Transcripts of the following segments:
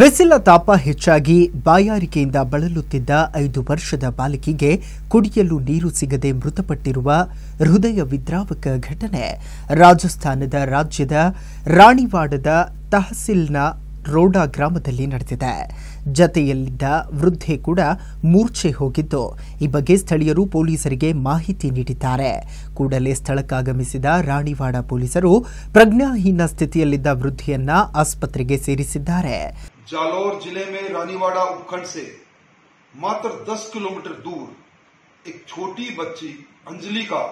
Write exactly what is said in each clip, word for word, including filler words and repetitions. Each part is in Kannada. ಬಿಸಿಲ ತಾಪ ಹೆಚ್ಚಾಗಿ ಬಾಯಾರಿಕೆಯಿಂದ ಬಳಲುತ್ತಿದ್ದ ಐದು ವರ್ಷದ ಬಾಲಕಿಗೆ ಕುಡಿಯಲು ನೀರು ಸಿಗದೆ ಮೃತಪಟ್ಟಿರುವ ಹೃದಯ ವಿದ್ರಾವಕ ಘಟನೆ ರಾಜಸ್ಥಾನದ ರಾಜ್ಯದ ರಾಣಿವಾಡದ ತಹಸೀಲ್ನ ರೋಡಾ ಗ್ರಾಮದಲ್ಲಿ ನಡೆದಿದೆ. ಜತೆಯಲ್ಲಿದ್ದ ವೃದ್ಧೆ ಕೂಡ ಮೂರ್ಛೆ ಹೋಗಿದ್ದು, ಈ ಬಗ್ಗೆ ಸ್ಥಳೀಯರು ಪೊಲೀಸರಿಗೆ ಮಾಹಿತಿ ನೀಡಿದ್ದಾರೆ. ಕೂಡಲೇ ಸ್ಥಳಕ್ಕಾಗಮಿಸಿದ ರಾಣಿವಾಡ ಪೊಲೀಸರು ಪ್ರಜ್ಞಾಹೀನ ಸ್ಥಿತಿಯಲ್ಲಿದ್ದ ವೃದ್ಧೆಯನ್ನ ಆಸ್ಪತ್ರೆಗೆ ಸೇರಿಸಿದ್ದಾರೆ. जालौर जिले में रानीवाड़ा उपखंड से मात्र दस किलोमीटर दूर एक छोटी बच्ची अंजलि का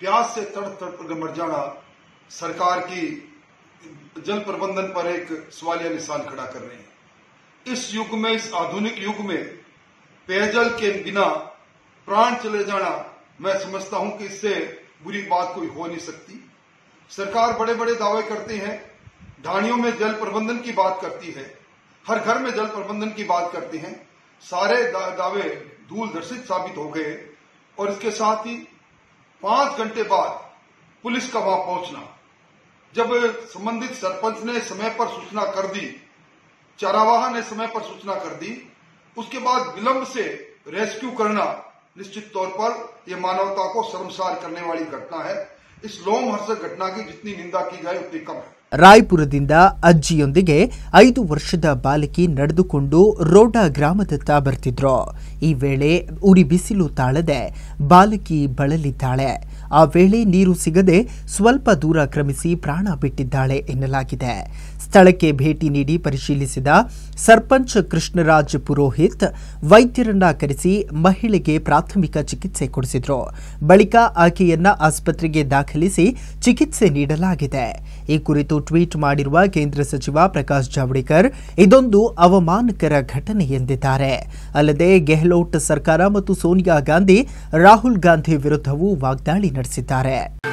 प्यास से तड़प तड़प मर जाना सरकार की जल प्रबंधन पर एक सवालिया निशान खड़ा कर रही है. इस युग में, इस आधुनिक युग में पेयजल के बिना प्राण चले जाना, मैं समझता हूं कि इससे बुरी बात कोई हो नहीं सकती. सरकार बड़े बड़े दावे करती है, ढाणियों में जल प्रबंधन की बात करती है, हर घर में जल प्रबंधन की बात करती है. सारे दा, दावे धूलधर्षित साबित हो गए. और इसके साथ ही पांच घंटे बाद पुलिस का वहां पहुंचना, जब संबंधित सरपंच ने समय पर सूचना कर दी, चारावाह ने समय पर सूचना कर दी, उसके बाद विलंब से रेस्क्यू करना, निश्चित तौर पर यह मानवता को शर्मसार करने वाली घटना है. इस लोमहर्षक घटना की जितनी निंदा की जाए उतनी कम है. ರಾಯಪುರದಿಂದ ಅಜ್ಜಿಯೊಂದಿಗೆ ಐದು ವರ್ಷದ ಬಾಲಕಿ ನಡೆದುಕೊಂಡು ರೋಡಾ ಗ್ರಾಮದತ್ತ ಬರ್ತಿದ್ರು. ಈ ವೇಳೆ ಉರಿ ಬಿಸಿಲು ತಾಳದೆ ಬಾಲಕಿ ಬಳಲಿದ್ದಾಳೆ. ಆ ವೇಳೆ ನೀರು ಸಿಗದೆ ಸ್ವಲ್ಪ ದೂರ ಕ್ರಮಿಸಿ ಪ್ರಾಣ ಬಿಟ್ಟಿದ್ದಾಳೆ ಎನ್ನಲಾಗಿದೆ. ಸ್ಥಳಕ್ಕೆ ಭೇಟಿ ನೀಡಿ ಪರಿಶೀಲಿಸಿದ ಸರ್ಪಂಚ್ ಕೃಷ್ಣರಾಜ್ ಪುರೋಹಿತ್ ವೈದ್ಯರನ್ನ ಕರೆಸಿ ಮಹಿಳೆಗೆ ಪ್ರಾಥಮಿಕ ಚಿಕಿತ್ಸೆ ಕೊಡಿಸಿದ್ರು. ಬಳಿಕ ಆಕೆಯನ್ನ ಆಸ್ಪತ್ರೆಗೆ ದಾಖಲಿಸಿ ಚಿಕಿತ್ಸೆ ನೀಡಲಾಗಿದೆ. ಈ ಕುರಿತು ಟ್ವೀಟ್ ಮಾಡಿರುವ ಕೇಂದ್ರ ಸಚಿವ ಪ್ರಕಾಶ್ ಜಾವಡೇಕರ್ ಇದೊಂದು ಅವಮಾನಕರ ಘಟನೆ ಎಂದಿದ್ದಾರೆ. ಅಲ್ಲದೆ ಗೆಹ್ಲೋಟ್ ಸರ್ಕಾರ ಮತ್ತು ಸೋನಿಯಾ ಗಾಂಧಿ ರಾಹುಲ್ ಗಾಂಧಿ ವಿರುದ್ಧವೂ ವಾಗ್ದಾಳಿ ನಡೆಸಿದ್ದಾರೆ.